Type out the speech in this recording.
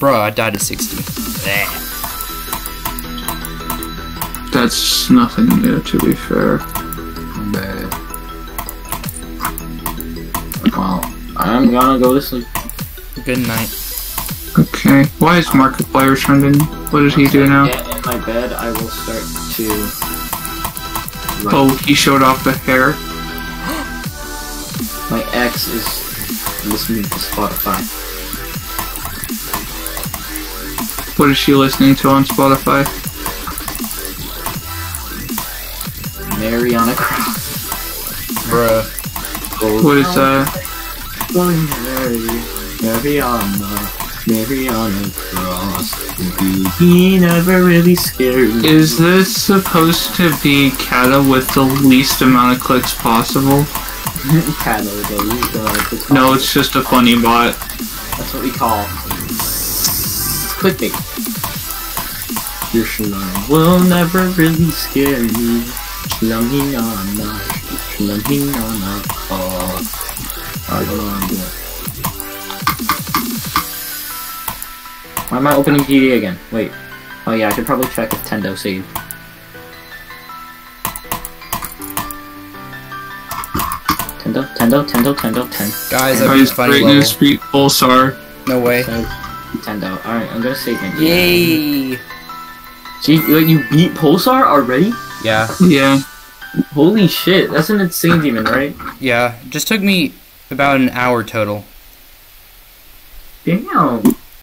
Bro, I died at 60. That's nothing new, to be fair. Wow. I'm gonna go to sleep. Good night. Okay. Why is Markiplier trending? What does he do now? Get in my bed, I will start to... Run. Oh, he showed off the hair. My ex is listening to Spotify. What is she listening to on Spotify? Mariana Cross. Bruh. Gold. What is that? Mariana Cross. He never really scared me. Is this supposed to be Kata with the least amount of clicks possible? Kata with the least amount of clicks possible. No, it's just a funny bot. That's what we call clickbait. Your shalom will never really scare me. Shalom-hi-na-na, oh. Alright, hold on, I'm doing it. Why am I opening GD again? Wait. Oh yeah, I should probably check if Tendo saved. Tendo. Guys, I've been fighting level. Greatness beat Pulsar. No way. Nintendo. Alright, I'm gonna save Nintendo. Yay! Gee, you beat Pulsar already? Yeah. Yeah. Holy shit, that's an insane demon, right? Yeah, just took me about an hour total. Damn.